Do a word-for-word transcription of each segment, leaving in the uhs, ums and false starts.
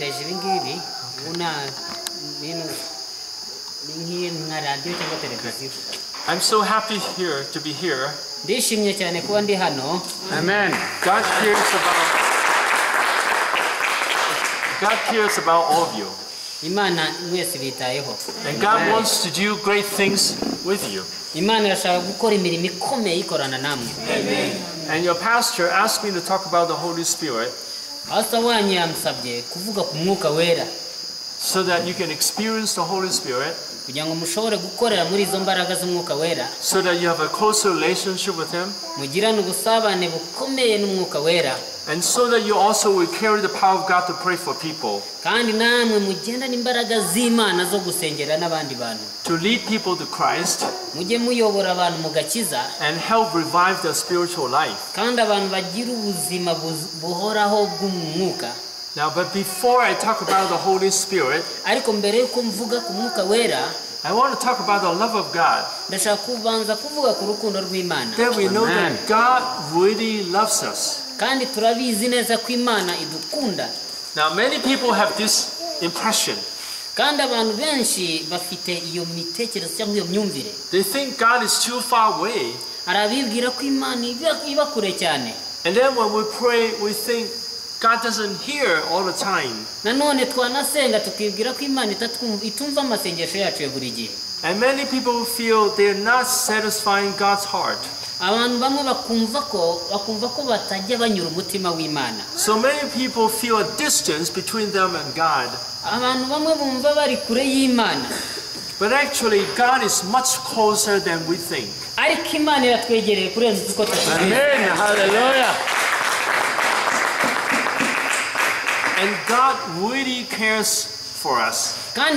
Televizivingi una min mingi na radio tango televiziv. I'm so happy here to be here. Dishimnya chane kuandi hano. Amen. God cares about God cares about all of you. Imana ngwesivita yeho. And God wants to do great things with you. Imana shaka gukora imirimo ikomeye ikorana namwe. Amen. And your pastor asked me to talk about the Holy Spirit. So that you can experience the Holy Spirit. So that you have a closer relationship with Him. And so that you also will carry the power of God to pray for people. To lead people to Christ. And help revive their spiritual life. Now, but before I talk about the Holy Spirit, I want to talk about the love of God. That we know that God really loves us. Now, many people have this impression. They think God is too far away. And then when we pray, we think God doesn't hear all the time. And many people feel they're not satisfying God's heart. So many people feel a distance between them and God. But actually, God is much closer than we think. Amen. Hallelujah. And God really cares for us. God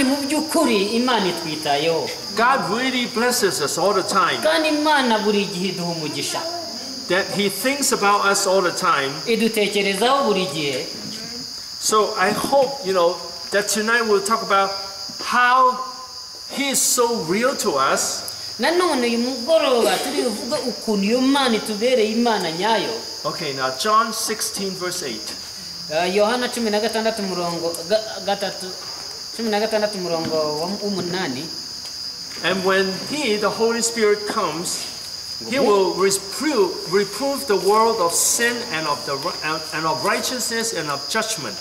really blesses us all the time. That He thinks about us all the time. So I hope, you know, that tonight we'll talk about how He is so real to us. Okay, now John sixteen verse eight. And when He, the Holy Spirit, comes, He will reprove, reprove the world of sin and of, the, and of righteousness and of judgment.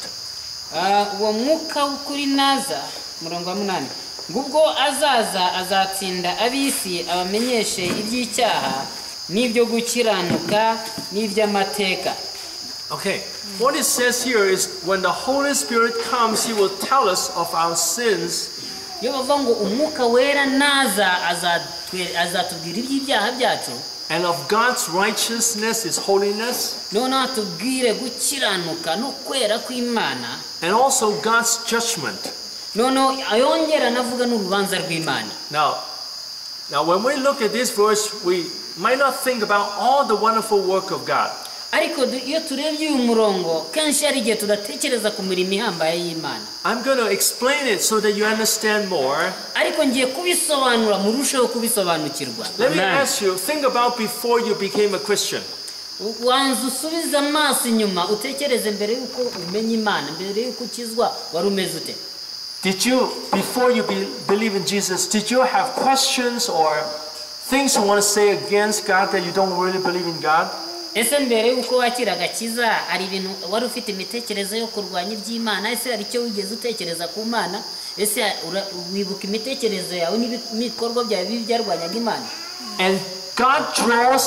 Okay, what it says here is when the Holy Spirit comes, He will tell us of our sins. And of God's righteousness, His holiness. And also God's judgment. Now, now when we look at this verse, we might not think about all the wonderful work of God. I'm going to explain it so that you understand more. Let me ask you, think about before you became a Christian. Did you, before you be, believe in Jesus, did you have questions or things you want to say against God that you don't really believe in God? And God draws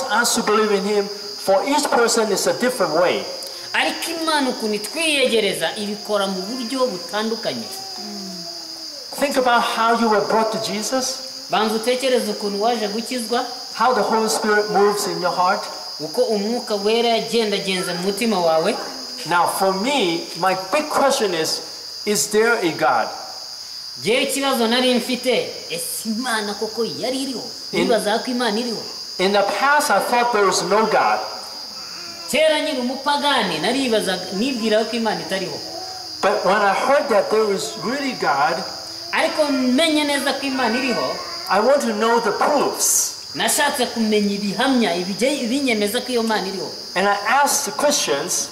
us to believe in Him. For each person is a different way. Think about how you were brought to Jesus. How the Holy Spirit moves in your heart. Now for me, my big question is, is there a God? In, in the past, I thought there was no God. But when I heard that there was really God, I want to know the proofs. And I asked the Christians,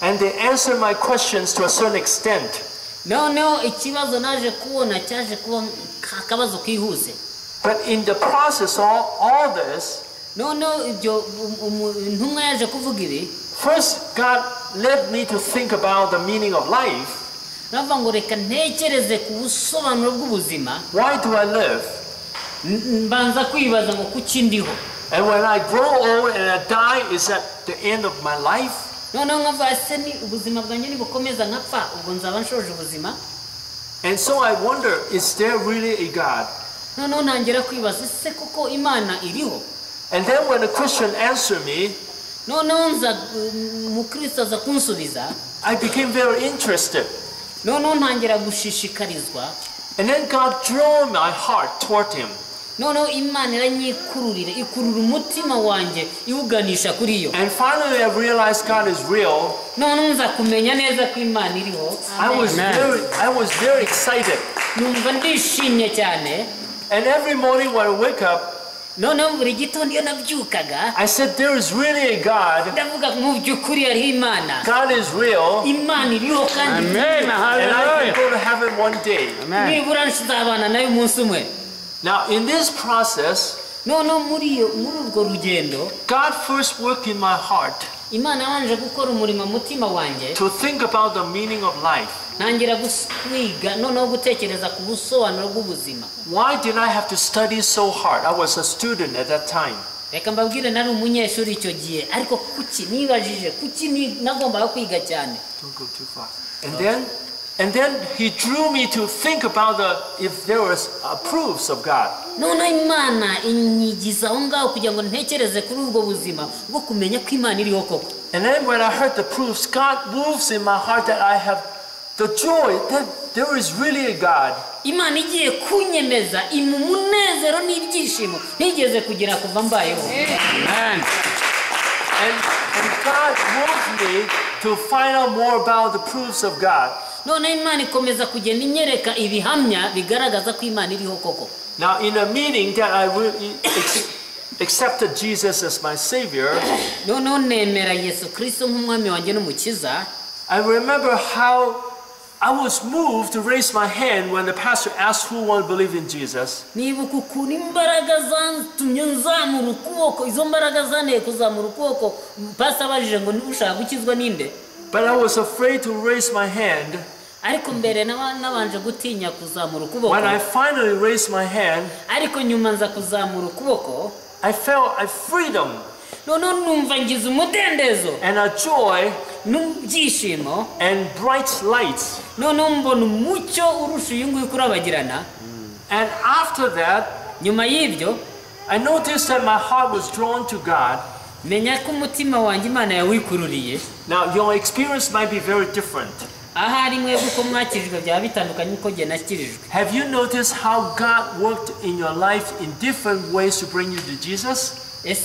And they answer my questions to a certain extent. But in the process of all, all this, first God led me to think about the meaning of life. Why do I live? And when I grow old and I die, is that the end of my life? And so I wonder, is there really a God? And then when a Christian answered me, I became very interested. And then God drew my heart toward him. And finally I realized God is real. I was very, I was very excited. And every morning when I wake up, I said there is really a God. God is real. Amen. And I can go to heaven one day. Amen. Now in this process, God first worked in my heart to think about the meaning of life. Why did I have to study so hard? I was a student at that time. Don't go too far. And then, and then he drew me to think about the, if there was uh, proofs of God. And then when I heard the proofs, God moves in my heart that I have the joy that there is really a God. Amen. And, and God wants me to find out more about the proofs of God. Now in a meeting that I really accepted Jesus as my Savior, I remember how I was moved to raise my hand when the pastor asked who wants to believe in Jesus. But I was afraid to raise my hand. When I finally raised my hand, I felt a freedom and a joy and bright lights. Mm. And after that, I noticed that my heart was drawn to God. Now your experience might be very different. Have you noticed how God worked in your life in different ways to bring you to Jesus? That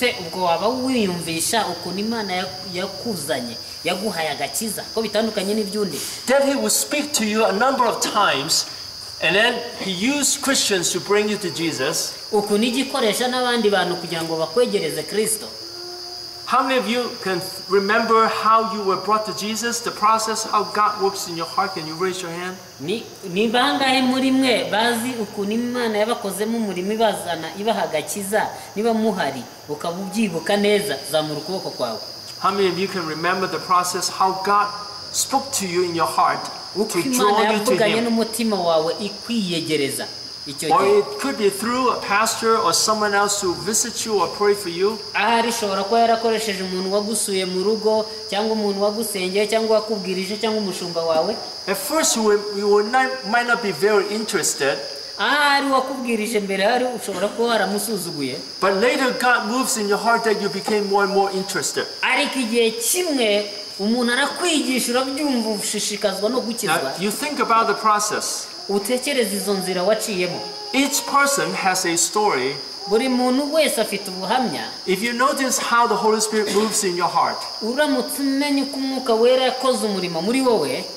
he would speak to you a number of times, and then he used Christians to bring you to Jesus. How many of you can remember how you were brought to Jesus, the process, how God works in your heart? Can you raise your hand? How many of you can remember the process, how God spoke to you in your heart to draw you to him? Or it could be through a pastor or someone else who visits you or pray for you. At first you, will, you will not, might not be very interested. But later God moves in your heart that you became more and more interested. Now, you think about the process. Each person has a story. If you notice how the Holy Spirit moves in your heart,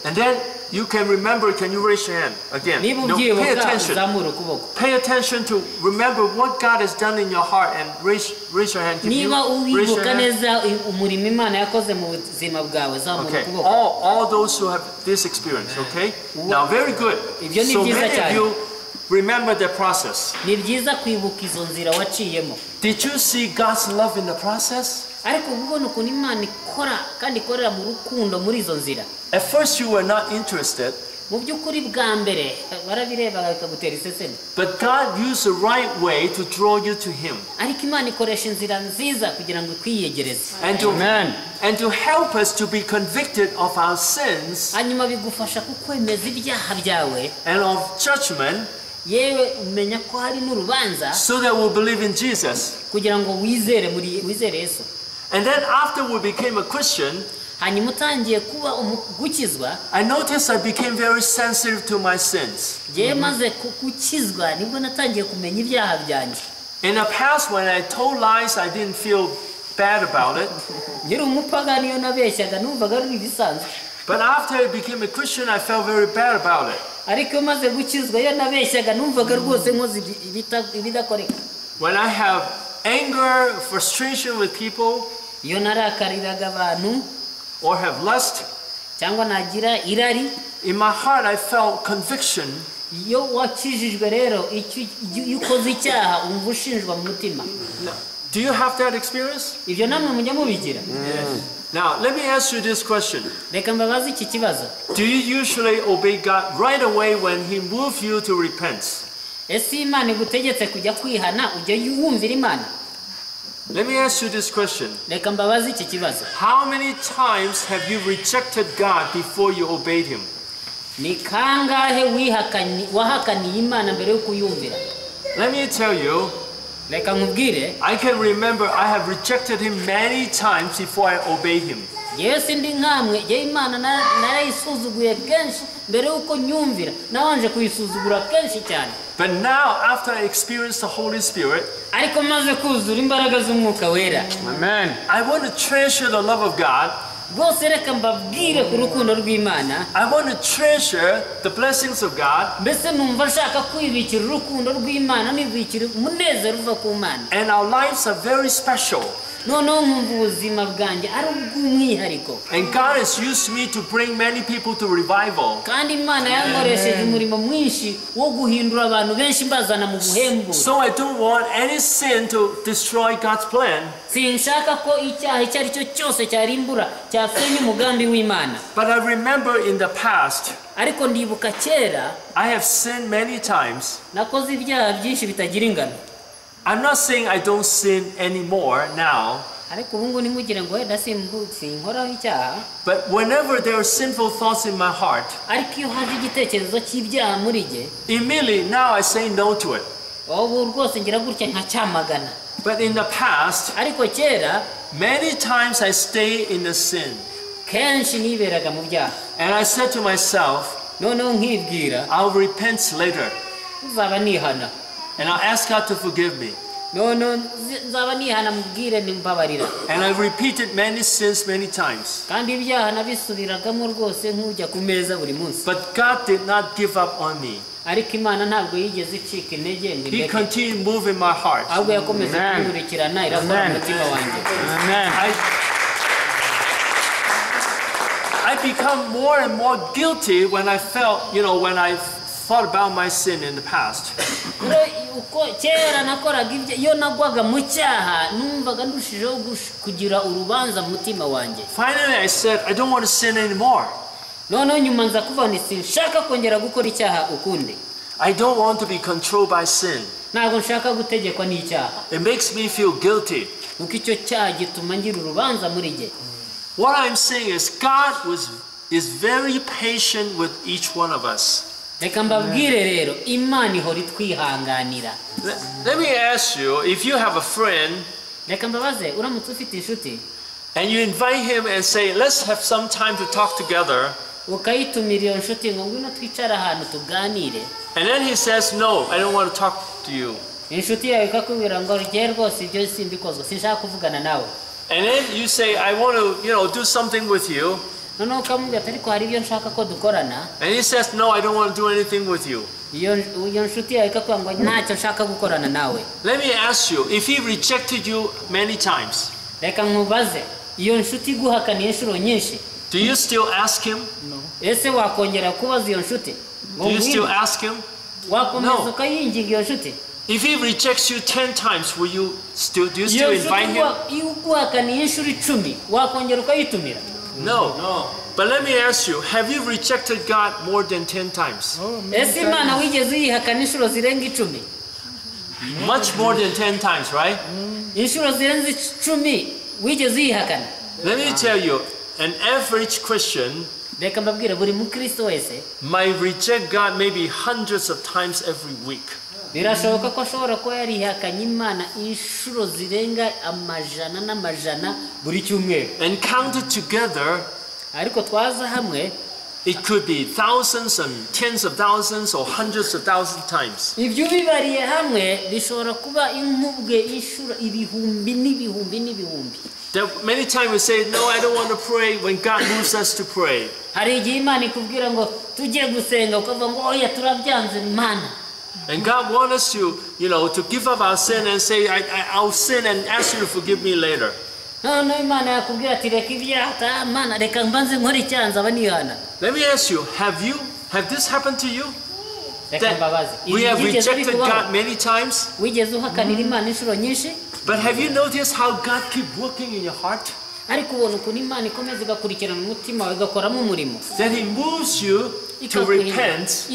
and then You can remember, can you raise your hand again? No, pay attention. Pay attention to remember what God has done in your heart and raise, raise your hand. Can you raise your hand? Okay. All, all those who have this experience, okay? Now, very good. So many of you remember the process. Did you see God's love in the process? At first you were not interested, but God used the right way to draw you to Him and to, and to help us to be convicted of our sins and of judgment, so that we'll believe in Jesus. And then after we became a Christian, I noticed I became very sensitive to my sins. Mm-hmm. In the past, when I told lies, I didn't feel bad about it. But after I became a Christian, I felt very bad about it. When I have anger, frustration with people, or have lust, in my heart I felt conviction now, do you have that experience? Yes. Now let me ask you this question. Do you usually obey God right away when He moves you to repent? Let me ask you this question. How many times have you rejected God before you obeyed Him? Let me tell you, I can remember I have rejected Him many times before I obeyed Him. But now, after I experienced the Holy Spirit, amen, I want to treasure the love of God. I want to treasure the blessings of God. And our lives are very special. And God has used me to bring many people to revival. Amen. So I don't want any sin to destroy God's plan. But I remember in the past, I have sinned many times. I'm not saying I don't sin anymore now. But whenever there are sinful thoughts in my heart, immediately now I say no to it. But in the past, many times I stay in the sin. And I said to myself, I'll repent later. And I ask God to forgive me. And I repeated many sins many times. But God did not give up on me. He continued moving my heart. Amen. Amen. Amen. I, I become more and more guilty when I felt, you know, when I thought about my sin in the past. Finally, I said, I don't want to sin anymore. I don't want to be controlled by sin. It makes me feel guilty. What I'm saying is, God was, is very patient with each one of us. Let, let me ask you, if you have a friend and you invite him and say, let's have some time to talk together, and then he says, no, I don't want to talk to you, and then you say, I want to, you know, do something with you. And he says, no, I don't want to do anything with you. Let me ask you, if he rejected you many times, do you still ask him? No. Do you still ask him? No. If he rejects you ten times, will you still do you still invite him? No. No. But let me ask you, have you rejected God more than ten times? Oh, times. Much more than ten times, right? Mm. Let me tell you, an average Christian might reject God maybe hundreds of times every week. And counted together, it could be thousands and tens of thousands or hundreds of thousands of times. That many times we say, no, I don't want to pray when God moves us to pray. And God wants us to, you know, to give up our sin and say, I, I, I'll sin and ask you to forgive me later. Let me ask you, have you, have this happened to you? That we have rejected God many times? Mm-hmm. But have you noticed how God keeps working in your heart? That He moves you to repent.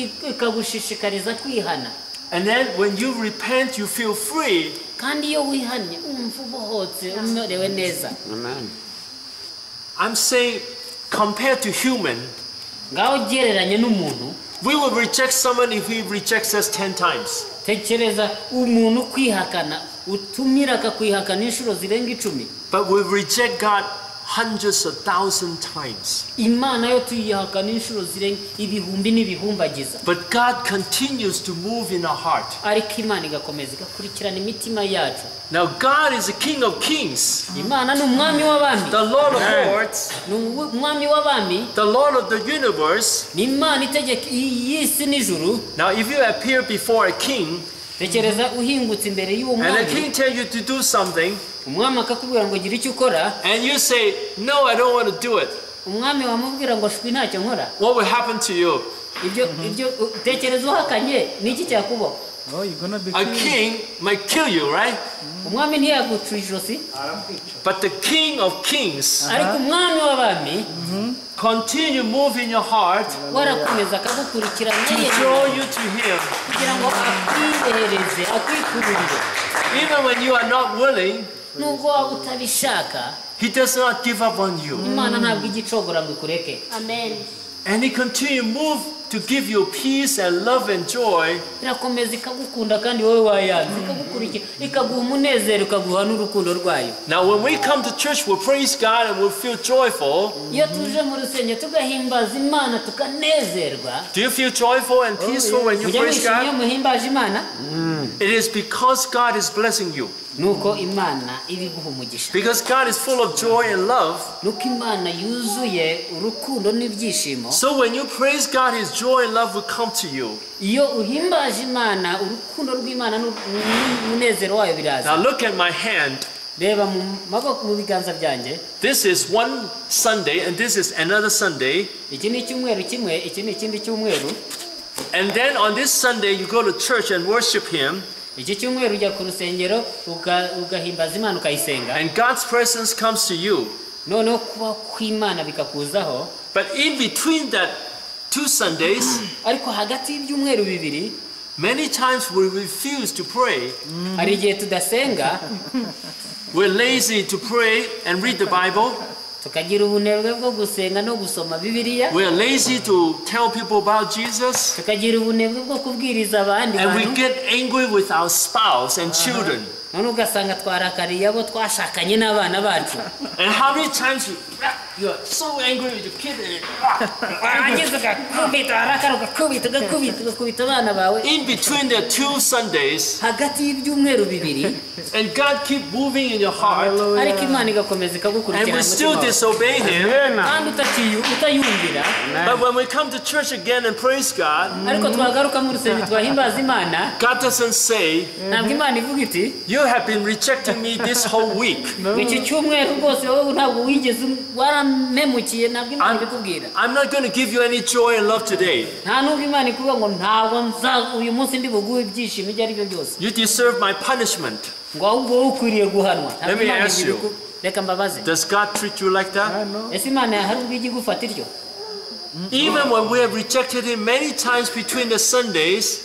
And then when you repent, you feel free. Amen. I'm saying, compared to human, we will reject someone if he rejects us ten times. But we reject God hundreds of thousands of times. But God continues to move in our heart. Now God is the King of Kings, mm-hmm. the Lord of Lords, mm-hmm. the Lord of the universe. Now if you appear before a king, mm-hmm. and the king tells you to do something, and you say, no, I don't want to do it, what will happen to you? Mm-hmm. Oh, you're gonna be a killed. King might kill you, right? Mm. But the King of Kings uh-huh. mm-hmm. continue moving your heart to draw you to Him. Mm. Even when you are not willing, He does not give up on you. Mm. Amen. And He continues to move to give you peace and love and joy. Now when we come to church, we'll praise God and we'll feel joyful. Mm-hmm. Do you feel joyful and peaceful when you praise God? Mm. It is because God is blessing you. Because God is full of joy and love. So when you praise God, His joy and love will come to you. Now look at my hand. This is one Sunday and this is another Sunday. And then on this Sunday you go to church and worship Him. And God's presence comes to you. But in between that two Sundays, many times we refuse to pray. We're lazy to pray and read the Bible. We are lazy to tell people about Jesus. And we get angry with our spouse and children. And how many times You're so angry with your kid. In between the two Sundays, and God keep moving in your heart, and we still disobey Him. But when we come to church again and praise God, God doesn't say, you have been rejecting me this whole week. I'm, I'm not going to give you any joy and love today. You deserve my punishment. Let me ask you, does God treat you like that? Even when we have rejected Him many times between the Sundays,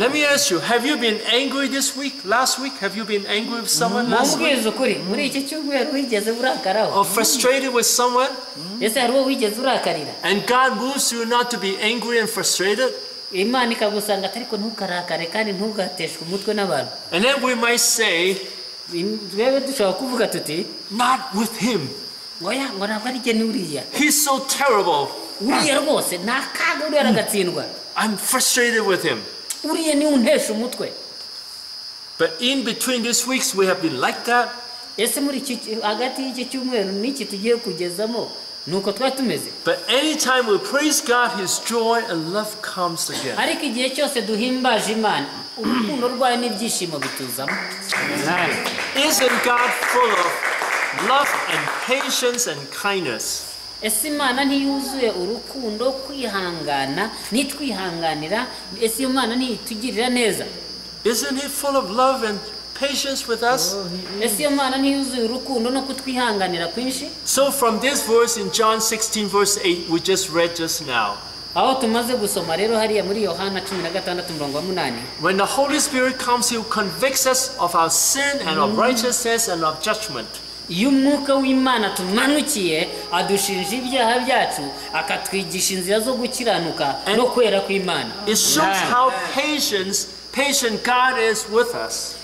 let me ask you, have you been angry this week, last week? Have you been angry with someone last week? Or frustrated with someone? And God moves you not to be angry and frustrated? And then we might say, not with Him. He's so terrible. I'm frustrated with Him. But in between these weeks, we have been like that. But anytime we praise God, His joy and love comes again. Isn't God full of love and patience and kindness? Isn't He full of love and patience with us? So from this verse in John sixteen verse eight we just read just now, when the Holy Spirit comes, He will convict us of our sin and of righteousness and of judgment. And it shows how patience patient God is with us.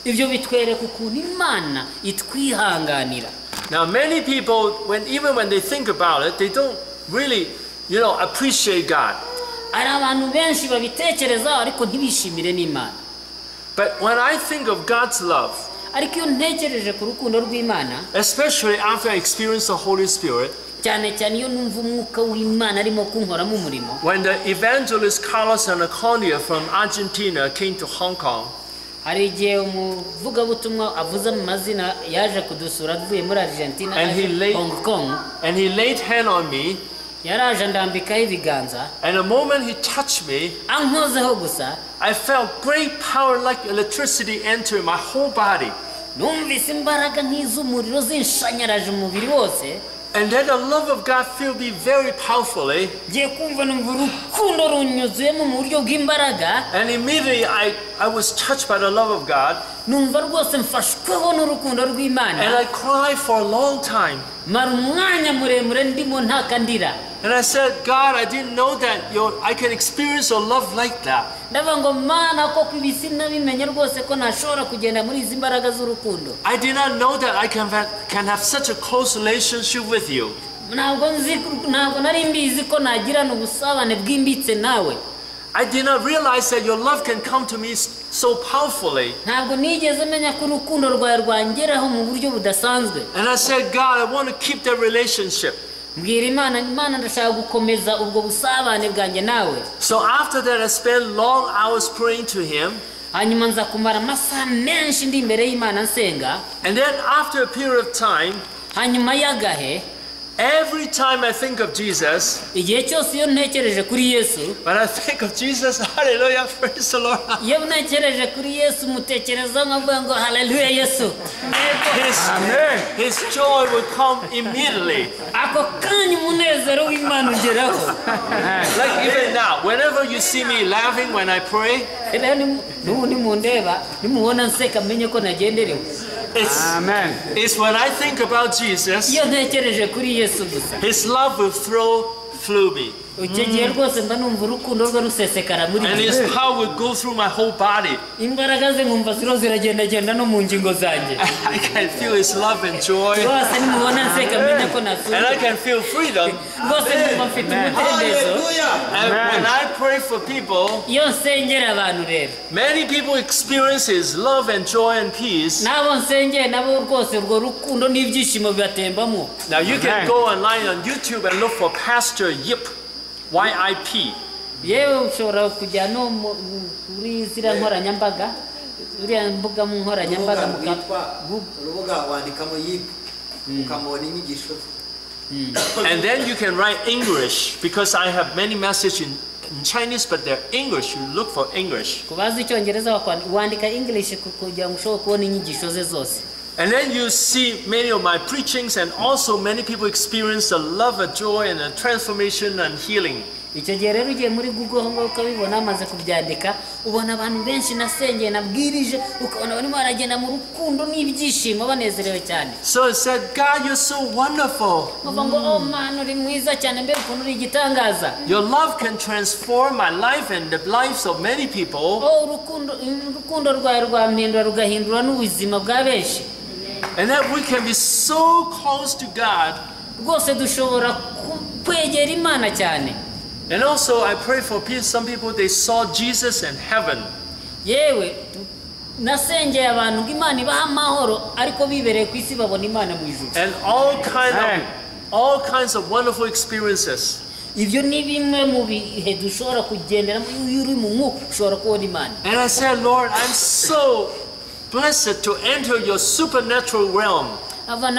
Now many people, when even when they think about it, they don't really, you know, appreciate God. But when I think of God's love, especially after I experience the Holy Spirit, when the evangelist Carlos Anaconia from Argentina came to Hong Kong, and he laid, and he laid hand on me, and the moment he touched me, I felt great power like electricity enter my whole body. And then the love of God filled me very powerfully. And immediately I, I was touched by the love of God. And I cried for a long time. And I said, God, I didn't know that your, I can experience your love like that. I did not know that I can have, can have such a close relationship with you. I did not realize that your love can come to me so powerfully. And I said, God, I want to keep that relationship. So after that, I spent long hours praying to Him. And then after a period of time, every time I think of Jesus, when I think of Jesus, hallelujah, praise the Lord. His, his joy will come immediately. Like even now, whenever you see me laughing when I pray, It's, Amen. It's when I think about Jesus, His love will flow through me. Mm. And his power would go through my whole body. I can feel his love and joy. And I can feel freedom. Hallelujah. And when I pray for people, many people experience his love and joy and peace. Now you can go online on YouTube and look for Pastor Yip. Y I P. And then you can write English, because I have many messages in, in Chinese, but they're English. You look for English. And then you see many of my preachings, and also many people experience the love, a joy, and a transformation and healing. So I said, God, you're so wonderful. Mm. Your love can transform my life and the lives of many people. And that we can be so close to God. And also I pray for peace. Some people, they saw Jesus in heaven. And all kind of all kinds of wonderful experiences. And I said, Lord, I'm so blessed to enter your supernatural realm. And then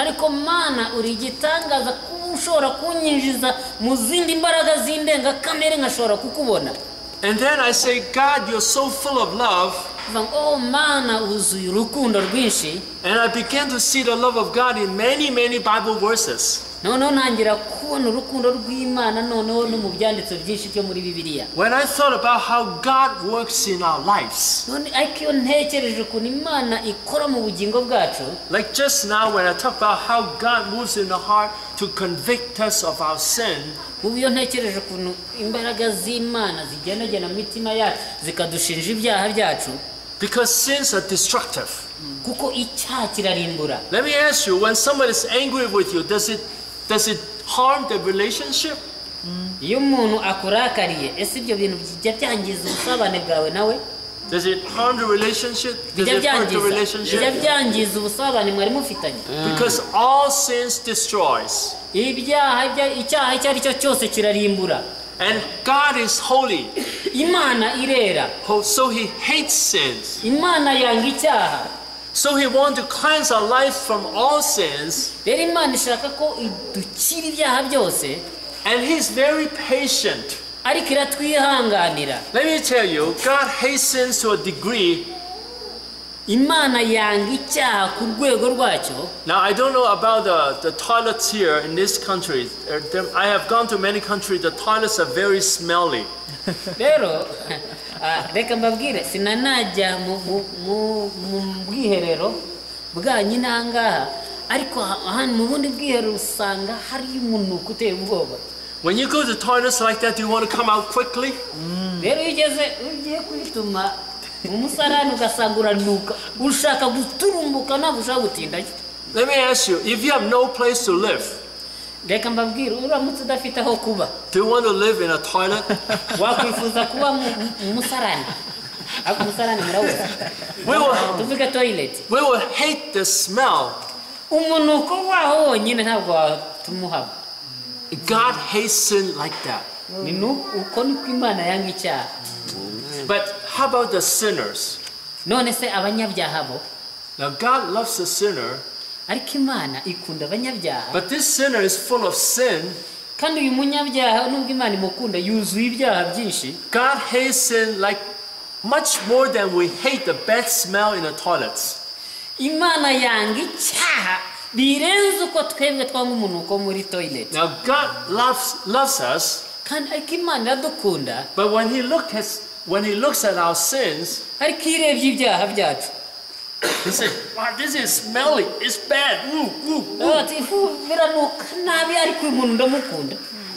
I say, God, you're so full of love. And I began to see the love of God in many, many Bible verses. When I thought about how God works in our lives, like just now when I talk about how God moves in the heart to convict us of our sin, because sins are destructive. Mm. Let me ask you, when someone is angry with you, does it Does it harm the relationship? Mm. Does it harm the relationship? Does it hurt the relationship? Mm. Because all sins destroys. And God is holy. So He hates sins. So He wants to cleanse our lives from all sins. And He's very patient. Let me tell you, God hates sins to a degree. Now I don't know about the, the toilets here in this country. I have gone to many countries, the toilets are very smelly. When you go to toilets like that, you want to come out quickly. Let me ask you, if you have no place to live, do you want to live in a toilet? we, will, we will hate the smell. God hates sin like that. Mm. But how about the sinners? Now God loves the sinner. But this sinner is full of sin. God hates sin like much more than we hate the bad smell in the toilets. Now God loves loves us. But when He looked at when He looks at our sins, He said, wow, this is smelly, it's bad. Ooh, ooh, ooh.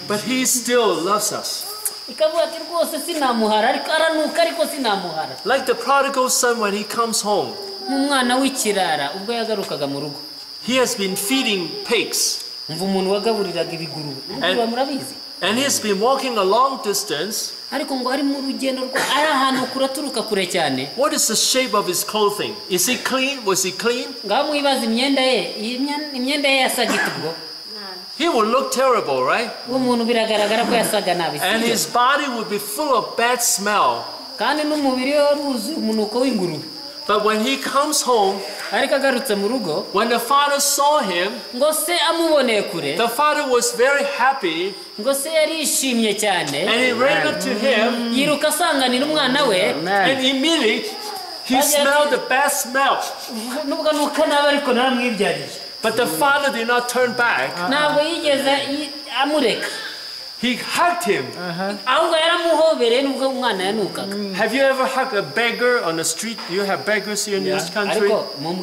But he still loves us. Like the prodigal son when he comes home. He has been feeding pigs. And, and he has been walking a long distance. What is the shape of his clothing? Is he clean? Was he clean? He will look terrible, right? And his body will be full of bad smell. But when he comes home, when the father saw him, the father was very happy, and he ran up to him, and immediately he smelled the bad smell. But the father did not turn back. He hugged him. Uh-huh. Have you ever hugged a beggar on the street? You have beggars here in yeah. this country? Mm.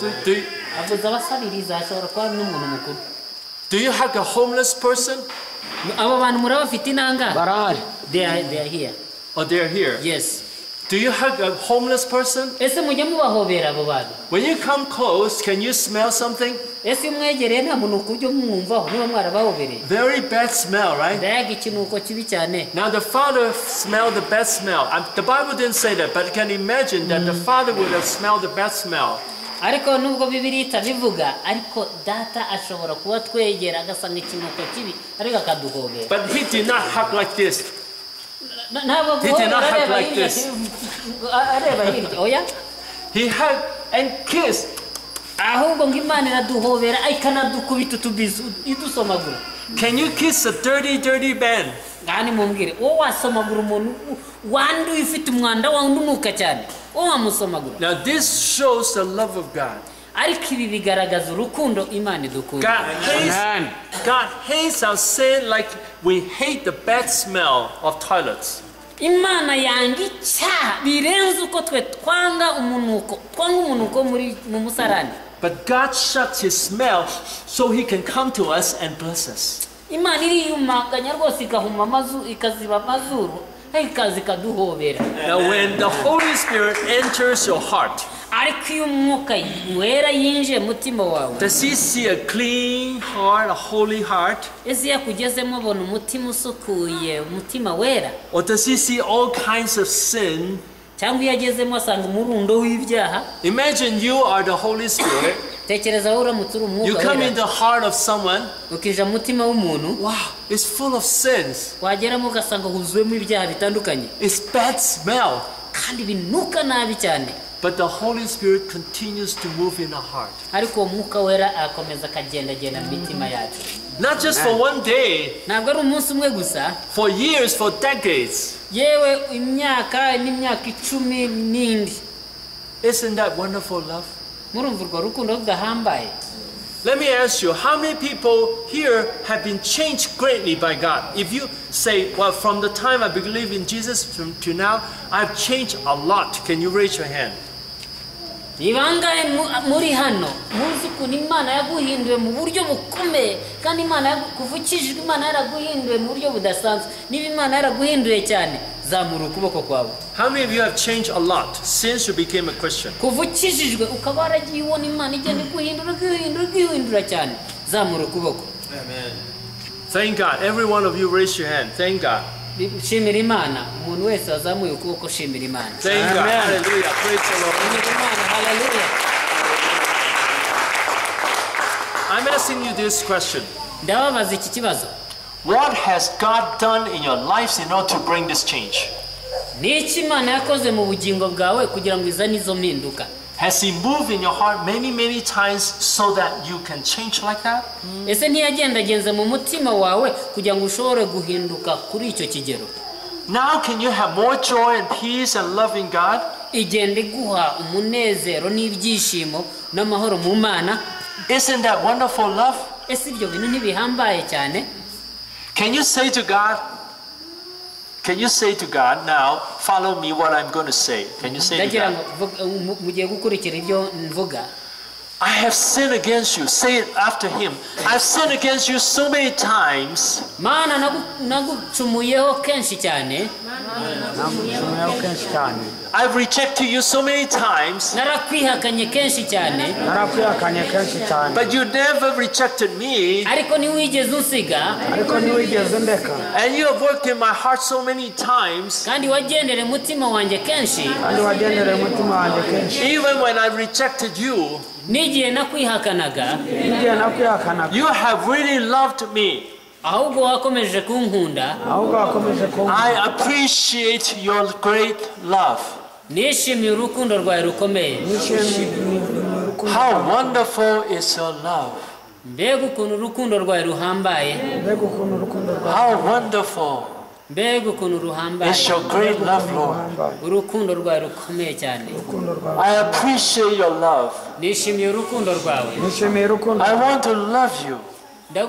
Do, do you hug a homeless person? They are, they are here. Oh, they are here? Yes. Do you hug a homeless person? When you come close, can you smell something? Very bad smell, right? Now the father smelled the bad smell. Um, the Bible didn't say that, but you can imagine that mm. the father would have smelled the bad smell. But he did not hug like this. He did not hug like this. He hugged and kissed. Can you kiss a dirty, dirty man? Now this shows the love of God. God hates, God hates our sin like we hate the bad smell of toilets. But God shuts his smell so he can come to us and bless us. Now when the Holy Spirit enters your heart, does he see a clean heart, a holy heart? Or does he see all kinds of sin? Imagine you are the Holy Spirit. You come in the heart of someone. Wow, it's full of sins. It's bad smell. But the Holy Spirit continues to move in our heart. Not just for one day, for years, for decades. Isn't that wonderful love? Let me ask you, how many people here have been changed greatly by God? If you say, well, from the time I believe in Jesus to, to now, I've changed a lot. Can you raise your hand? How many of you have changed a lot since you became a Christian? Amen. Thank God. Every one of you raise your hand. Thank God. Thank God. Hallelujah. Praise the Lord. Hallelujah. I'm asking you this question. What has God done in your lives in order to bring this change? Has he moved in your heart many, many times so that you can change like that? Now can you have more joy and peace and love in God? Isn't that wonderful love? Can you say to God, Can you say to God, now, follow me what I'm going to say? Can you say to God? I have sinned against you. Say it after him. I've sinned against you so many times. I've rejected you so many times. But you never rejected me. And you have worked in my heart so many times. Even when I rejected you, you have really loved me. I appreciate your great love. How wonderful is your love. How wonderful is your great love, Lord. I appreciate your love. I want to love you. I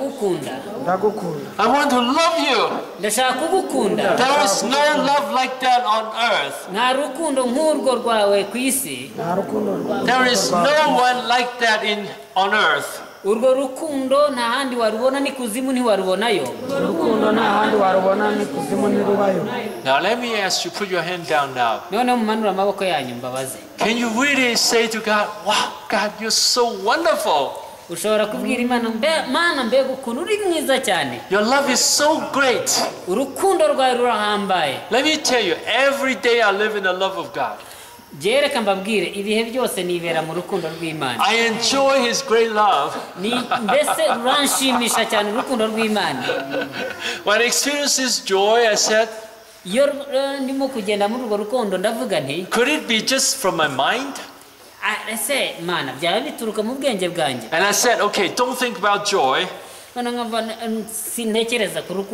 want to love you. There is no love like that on earth. There is no one like that in on earth. Now let me ask you, put your hand down now. Can you really say to God, wow, God, you're so wonderful. Your love is so great. Let me tell you, every day I live in the love of God. I enjoy His great love. When I experience His joy, I said, could it be just from my mind? And I said, okay, don't think about joy.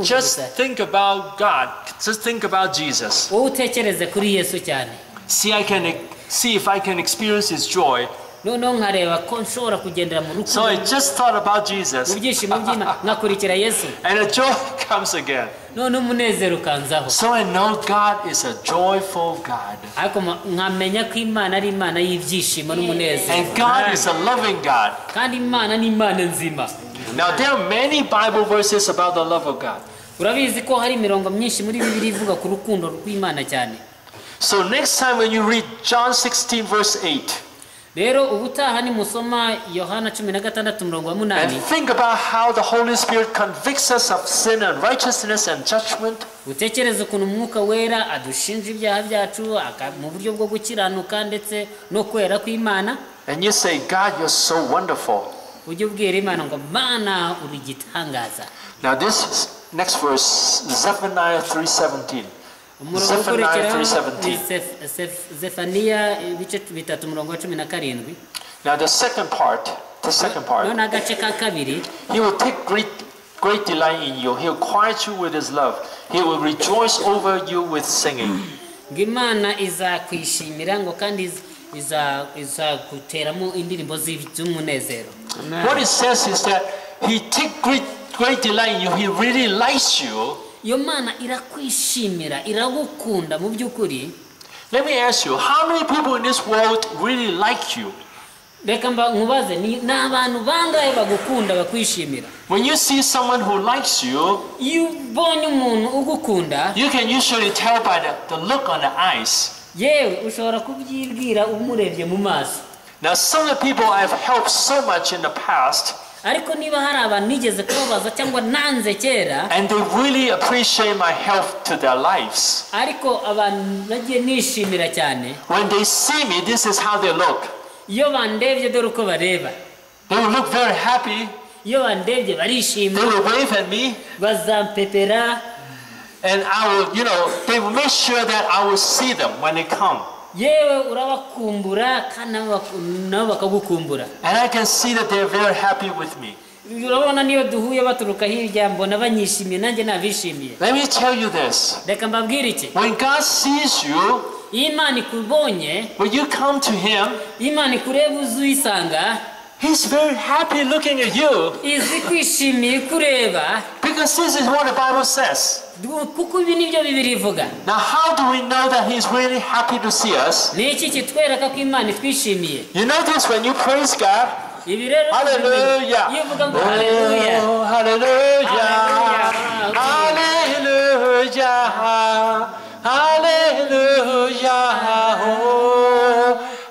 Just think about God. Just think about Jesus. See, I can see if I can experience His joy. So I just thought about Jesus. And a joy comes again. So I know God is a joyful God. And God is a loving God. Now there are many Bible verses about the love of God. So next time when you read John sixteen verse eight, and think about how the Holy Spirit convicts us of sin and righteousness and judgment. And you say, God, you're so wonderful. Now this next verse, Zephaniah three seventeen. Zephaniah three seventeen. Now the second part, the second part. He will take great, great delight in you. He will quiet you with His love. He will rejoice over you with singing. What it says is that He take great, great delight in you. He really likes you. Let me ask you, how many people in this world really like you? When you see someone who likes you, you can usually tell by the, the look on the eyes. Now, some of the people I've helped so much in the past, and they really appreciate my help to their lives. When they see me, this is how they look. They will look very happy. They will wave at me. And I will, you know, they will make sure that I will see them when they come. And I can see that they're very happy with me. Let me tell you this. When God sees you, when you come to Him, He's very happy looking at you. Because this is what the Bible says. Now, how do we know that He's really happy to see us? You notice when you praise God, Hallelujah. Hallelujah. Oh, hallelujah. Hallelujah. Hallelujah. Oh,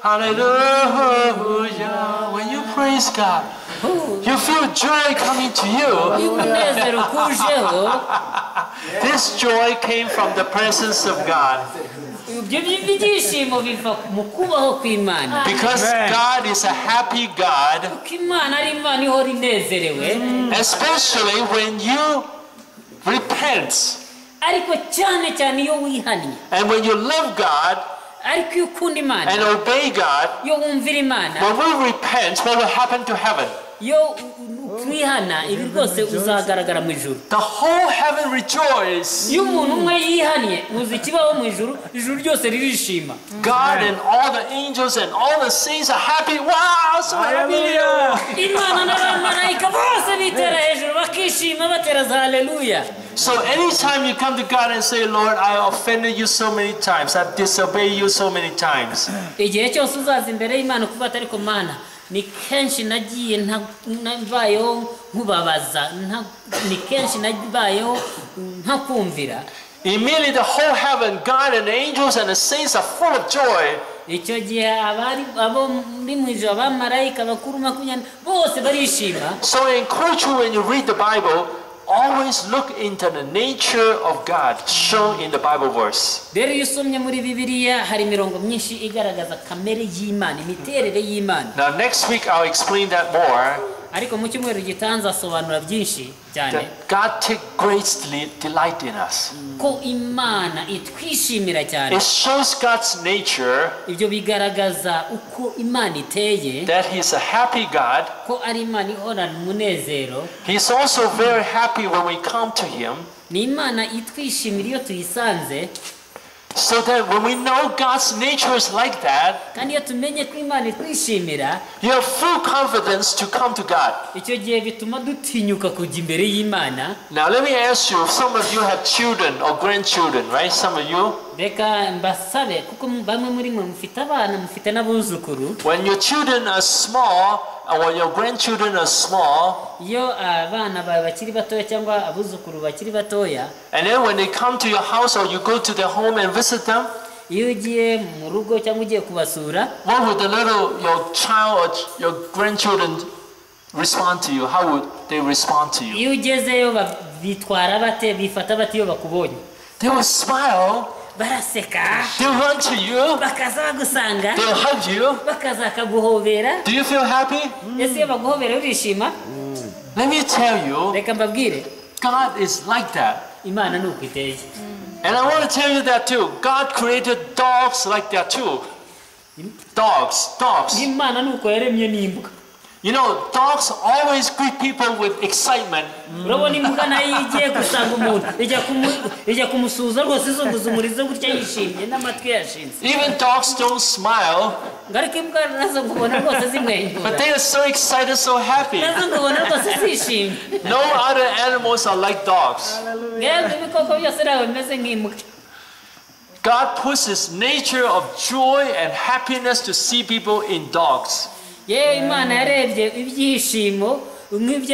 hallelujah. When you praise God, you feel joy coming to you. This joy came from the presence of God. Because God is a happy God, especially when you repent and when you love God and obey God. When we repent, what will happen to heaven? The whole heaven rejoices. God and all the angels and all the saints are happy. Wow, so happy. So anytime you come to God and say, Lord, I offended you so many times, I've disobeyed you so many times, immediately the whole heaven, God and the angels and the saints are full of joy. So I encourage you, when you read the Bible, always look into the nature of God shown in the Bible verse. Now next week I'll explain that more. That God takes great delight in us. It shows God's nature, that He's a happy God. He's also very happy when we come to Him, so that when we know God's nature is like that, you have full confidence to come to God. Now let me ask you, some of you have children or grandchildren, right? Some of you. When your children are small, or your grandchildren are small, and then when they come to your house or you go to their home and visit them, what would the little, your child or your grandchildren respond to you? How would they respond to you? They will smile. They run to you. They'll hug you. Do you feel happy? Mm. Mm. Let me tell you, God is like that. Mm. And I want to tell you that too. God created dogs like that too. Dogs, dogs. You know, dogs always greet people with excitement. Mm. Even dogs don't smile, but they are so excited, so happy. No other animals are like dogs. Hallelujah. God puts His nature of joy and happiness to see people in dogs. So when you pray, don't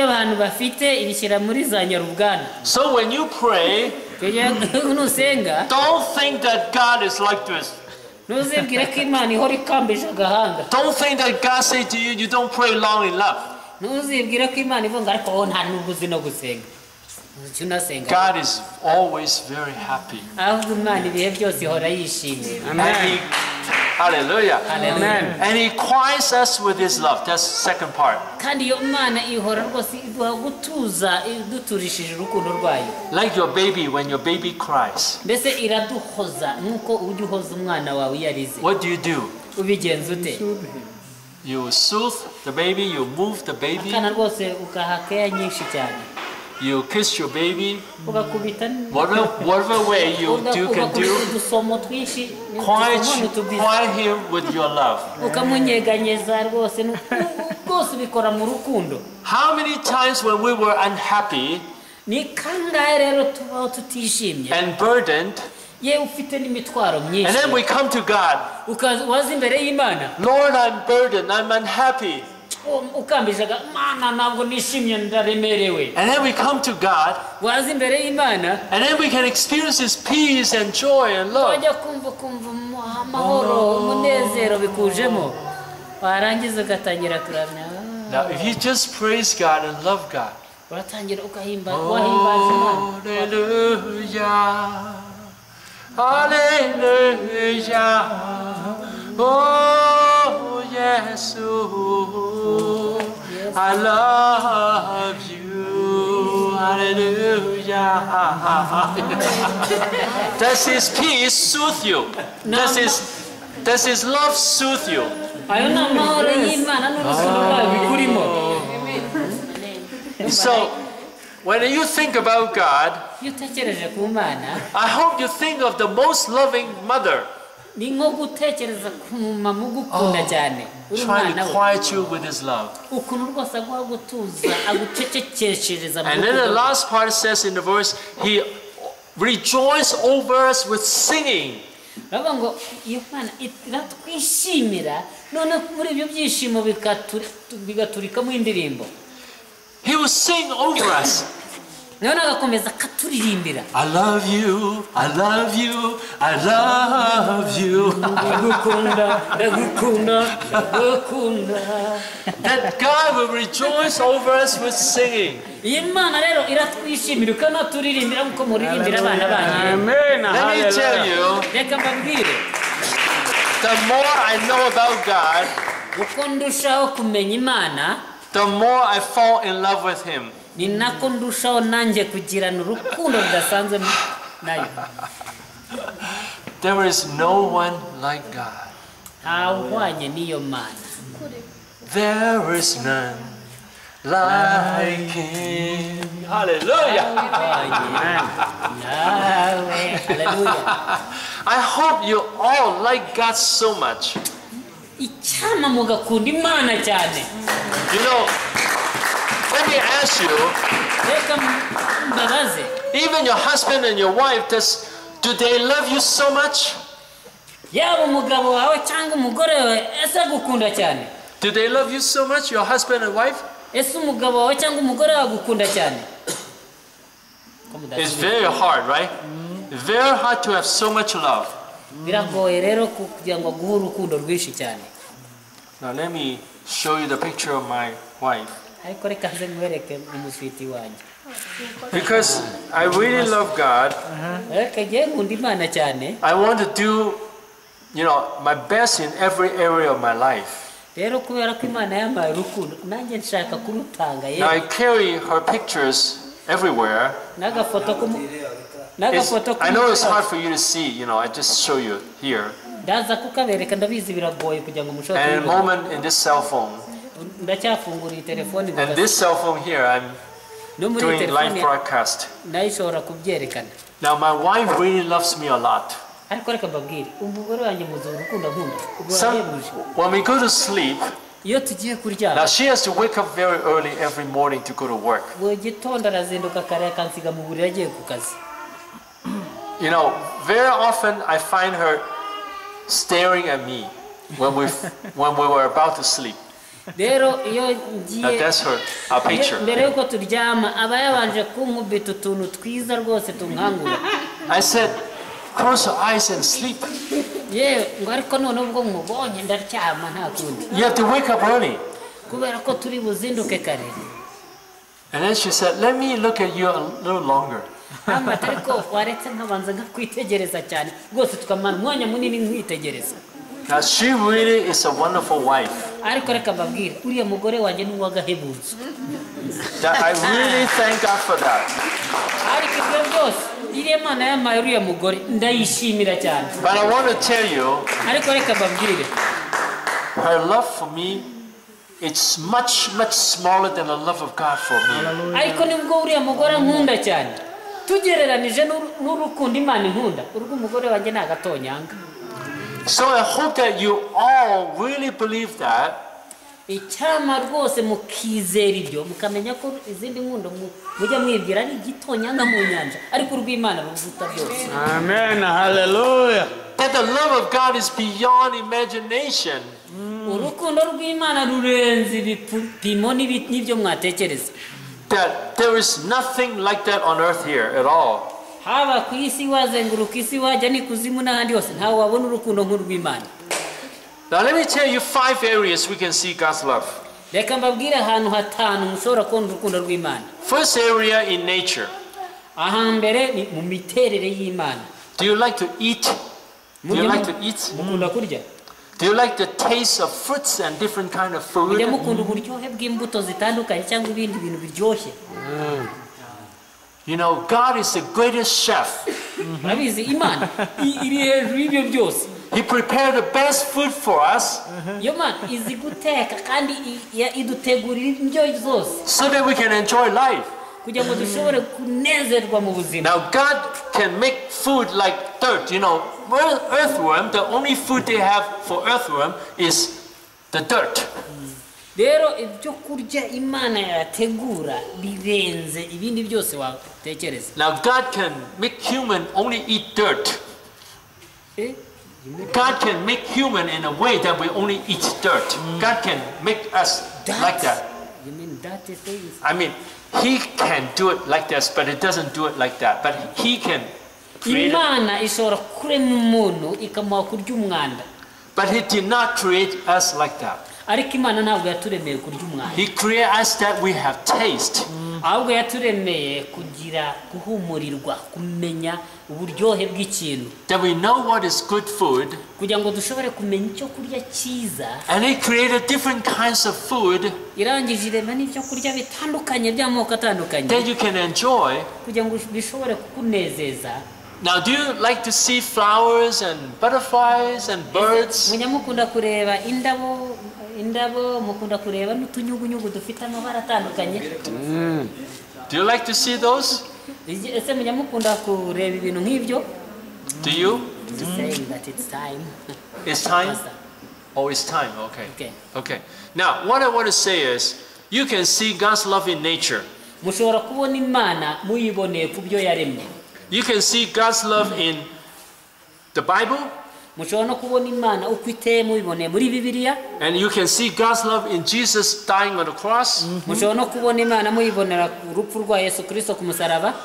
think that God is like this. Don't think that God says to you, you don't pray long enough. God is always very happy. Amen. Hallelujah. Amen. And He quiets us with His love. That's the second part. Like your baby, when your baby cries, what do you do? You soothe the baby, you move the baby, you kiss your baby. Whatever, whatever way you do can do, quiet, quiet him with your love. How many times when we were unhappy and burdened, and then we come to God. Lord, I'm burdened, I'm unhappy. And then we come to God, and then we can experience His peace and joy and love. Oh. Now, if you just praise God and love God, hallelujah, hallelujah, oh yes, I love you, hallelujah. Does His peace soothe you? Does His, does His love soothe you? Oh. So, when you think about God, I hope you think of the most loving mother. Oh, trying to quiet you with His love. And then the last part says in the verse, He rejoices over us with singing. He will sing over us. I love you, I love you, I love you. That God will rejoice over us with singing. Amen. Let me tell you, the more I know about God, the more I fall in love with Him. There is no one like God. There is none like Him. Hallelujah! I hope you all like God so much. You know, let me ask you, even your husband and your wife, does, do they love you so much? Do they love you so much, your husband and wife? It's very hard, right? It's very hard to have so much love. Now let me show you the picture of my wife. Because I really love God, I want to do, you know, my best in every area of my life. Now I carry her pictures everywhere. It's, I know it's hard for you to see, you know, I just show you here. And a moment in this cell phone. And this cell phone here, I'm doing live broadcast. Now my wife really loves me a lot. Some, when we go to sleep, now she has to wake up very early every morning to go to work. You know, very often I find her staring at me when we, when we were about to sleep. Now that's her, our picture. I said, close your eyes and sleep. You have to wake up early. And then she said, let me look at you a little longer. Now she really is a wonderful wife. That I really thank God for that. But I want to tell you, her love for me, it's much, much smaller than the love of God for me. So I hope that you all really believe that Icyamarwose mukizera ibyo mukamenya ko izindi nkundo mujya mwibwira ari gitonyanga mu nyanja ariko urw'Imana ruvuta byose. Amen, hallelujah. That the love of God is beyond imagination. Urukundo rw'Imana rurenze ibipimo n'ibyo mwatekereza. That there is nothing like that on earth here at all. Haba ku isi wazenguruka isi wajya ni kuzimu n'ahandi hose ntawe wabona urukundo nk'urw'Imana. Now let me tell you five areas we can see God's love. First area, in nature. Do you like to eat? Do you like to eat? Mm. Do you like the taste of fruits and different kind of food? Mm. You know, God is the greatest chef. Mm-hmm. He prepared the best food for us, so that we can enjoy life. Now God can make food like dirt. You know, earthworm, the only food they have for earthworm is the dirt. Now God can make human only eat dirt. God can make human in a way that we only eat dirt. Mm. God can make us that, like that. You mean that things? I mean, He can do it like this, but it doesn't do it like that. But He can create it. But He did not create us like that. He created us that we have taste. That we know what is good food. And He created different kinds of food that you can enjoy. Now, do you like to see flowers and butterflies and birds? Mm. Do you like to see those? Do you? It's saying that it's time. It's time? Oh, it's time. Okay. Okay. Okay. Now, what I want to say is, you can see God's love in nature. You can see God's love in the Bible. And you can see God's love in Jesus dying on the cross. Mm-hmm.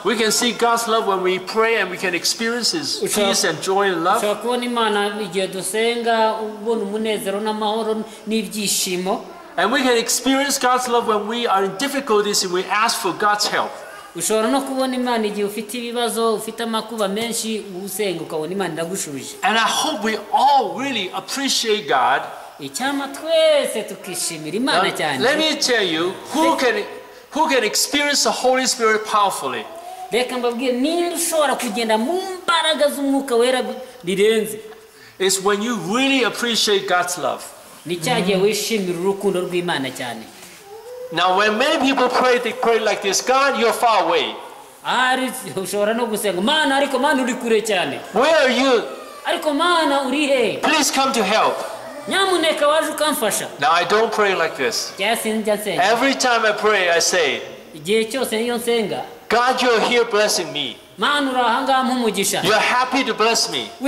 We can see God's love when we pray and we can experience His peace and joy and love. And we can experience God's love when we are in difficulties and we ask for God's help. And I hope we all really appreciate God. Now, let me tell you who can who can experience the Holy Spirit powerfully. It's when you really appreciate God's love. Mm-hmm. Now, when many people pray, they pray like this: God, you're far away. Where are you? Please come to help. Now, I don't pray like this. Every time I pray, I say, God, you're here blessing me. You're happy to bless me. You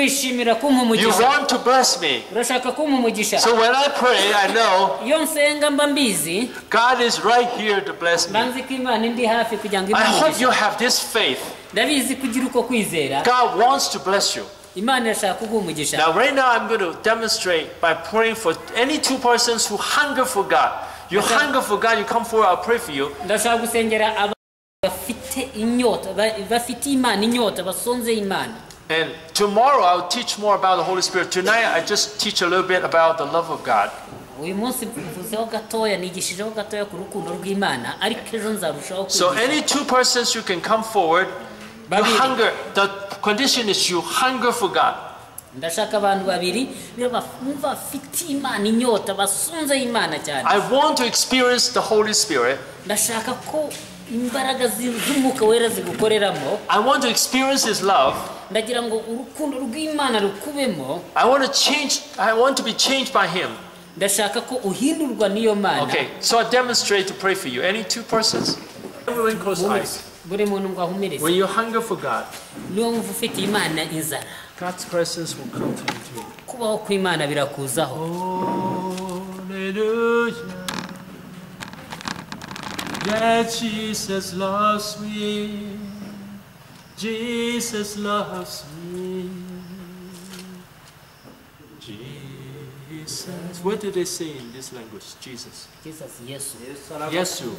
want to bless me. So when I pray, I know God is right here to bless me. I hope you have this faith. God wants to bless you. Now right now I'm going to demonstrate by praying for any two persons who hunger for God. You hunger for God, you come forward, I'll pray for you. And tomorrow I'll teach more about the Holy Spirit. Tonight I just teach a little bit about the love of God. So any two persons you can come forward, you hunger, the condition is you hunger for God. I want to experience the Holy Spirit. I want to experience His love. I want to change. I want to be changed by Him. Okay, so I demonstrate to pray for you. Any two persons? Everyone close eyes. When you hunger for God, God's presence will come to you. Hallelujah. That Jesus loves me. Jesus loves me. Jesus. What do they say in this language? Jesus. Jesus, Yesu. Yesu.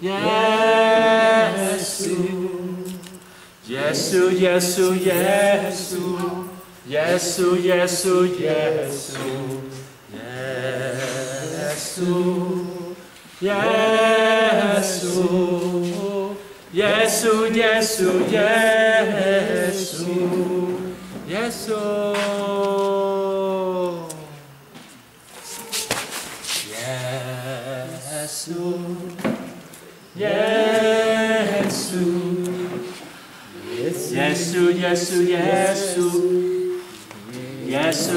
Yesu. Yesu. Yesu, Yesu, Yesu. Yesu, Yesu, Yesu. Yesu. Yesu. Yesu, Yesu, Yesu. Yesu. Yesu. Yesu. Yesu, Yesu, Yesu. Yesu, Yesu, Yesu. Yesu. Yesu.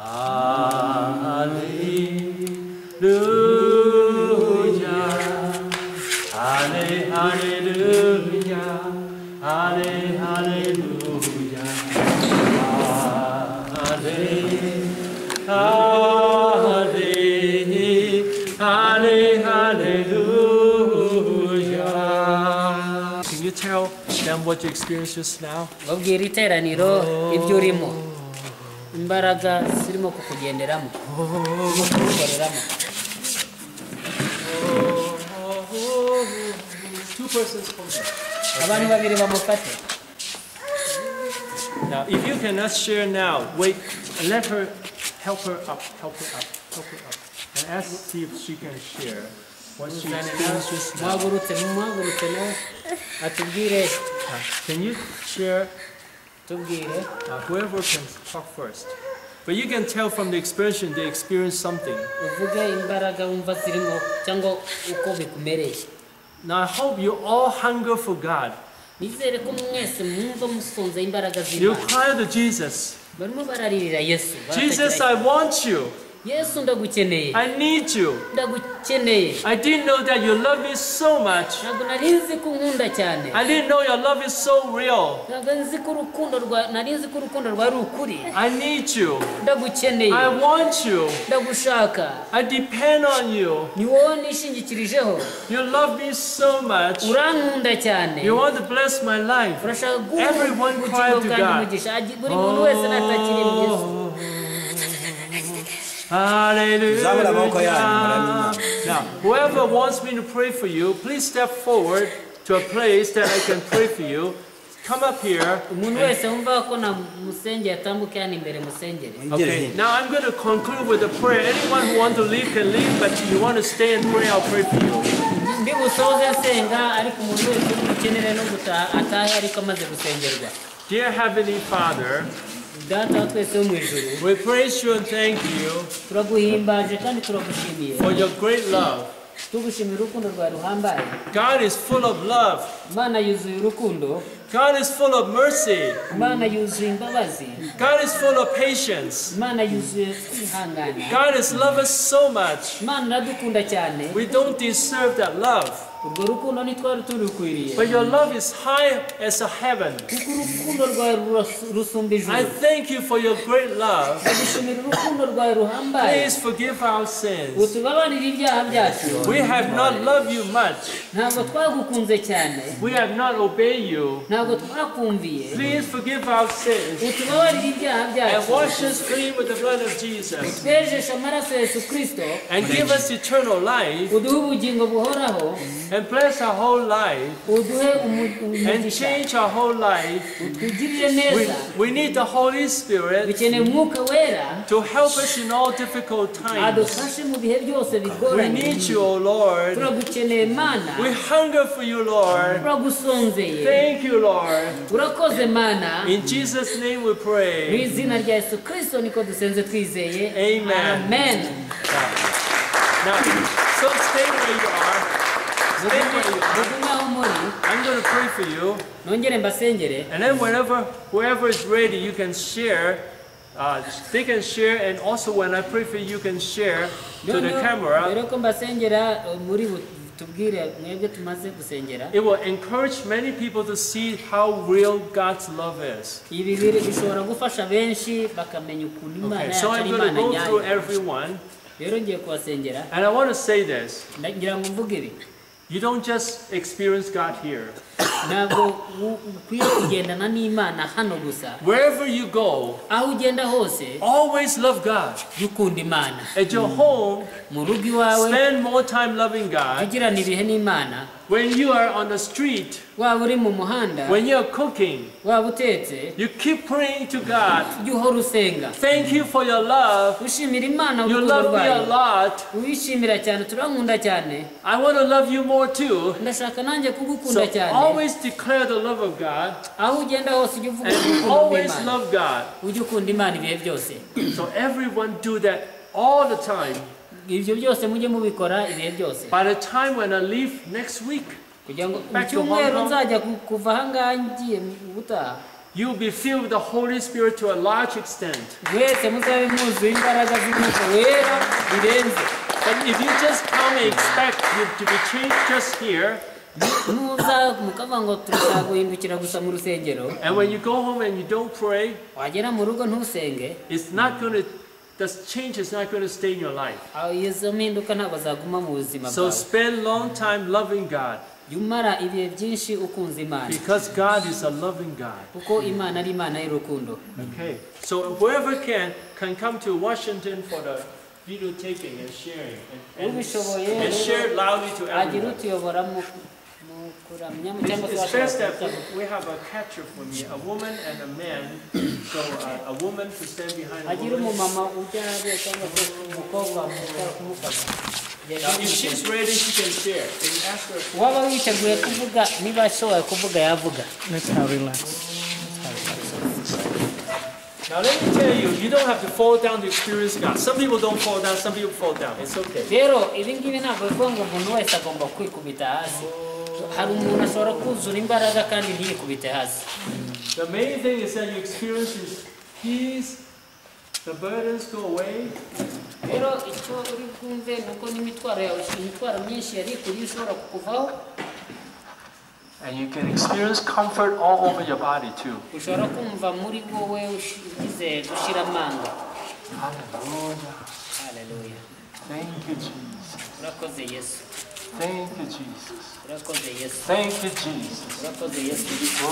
Alleluia. Alle, alleluia. Alle, alleluia. Alle. Hallelujah, hallelujah. Can you tell them what you experienced just now? Oh. Oh. Two persons from now, if you cannot share now, wait and let her help her up, help her up, help her up. And ask see if she can share what she experienced just now. Uh, can you share? Uh, whoever can talk first. But you can tell from the expression they experienced something. Now I hope you all hunger for God. You cry to Jesus. Jesus, I want you. I need you. I didn't know that your love is so much. I didn't know your love is so real. I need you. I want you. I depend on you. You love me so much. You want to bless my life. Everyone cried to God. Oh. Hallelujah. Now, whoever wants me to pray for you, please step forward to a place that I can pray for you. Come up here. Okay, now I'm going to conclude with a prayer. Anyone who wants to leave can leave, but if you want to stay and pray, I'll pray for you. Dear Heavenly Father, we praise you and thank you for your great love. God is full of love. God is full of mercy. God is full of patience. God has loved us so much. We don't deserve that love. But your love is high as a heaven. I thank you for your great love. Please forgive our sins. We have not loved you much. We have not obeyed you. Please forgive our sins and wash us clean with the blood of Jesus. And give us eternal life. and bless our whole life and change our whole life. We, we need the Holy Spirit to help us in all difficult times. We need you, O Lord. We hunger for you, Lord. Thank you, Lord. In Jesus' name we pray. Amen. Amen. Now, so stay where you are. Stay where you are. I'm going to pray for you. And then whenever, whoever is ready, you can share. Uh, they can share, and also when I pray for you, you can share to the camera. It will encourage many people to see how real God's love is. Okay, so I'm going to go through everyone. And I want to say this. You don't just experience God here. Wherever you go, always love God. At your home, spend more time loving God. When you are on the street, when you are cooking, you keep praying to God. Thank you for your love. You love me a lot. I want to love you more too. So always declare the love of God and always love God. So everyone do that all the time. By the time when I leave next week, back to Hong Kong, you'll be filled with the Holy Spirit to a large extent. But if you just come and expect you to be changed just here, and when you go home and you don't pray, it's not going to. This change is not going to stay in your life. So spend long time loving God. Because God is a loving God. Okay. So whoever can can come to Washington for the videotaping and sharing. And, and, and share loudly to everyone. It's, it's best that we have a catcher for me, a woman and a man. So uh, a woman to stand behind a woman. Now, if she's ready, she can share. Can you ask her? That's how relax. Now let me tell you, you don't have to fall down to experience God. Some people don't fall down, some people fall down. It's okay. Oh. The main thing is that you experience His peace, the burdens go away. And you can experience comfort all over your body too. Hallelujah. Hallelujah. Thank you, Jesus. Thank you, Jesus. Thank you, Jesus. Oh.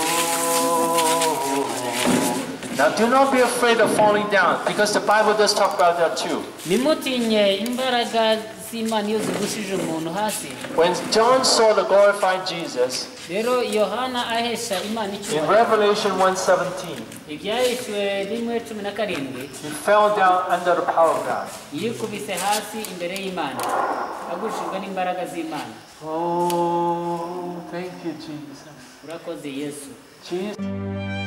Now, do not be afraid of falling down, because the Bible does talk about that too. When John saw the glorified Jesus, in Revelation one seventeen, he fell down under the power of God. Oh, thank you, Jesus. Jesus.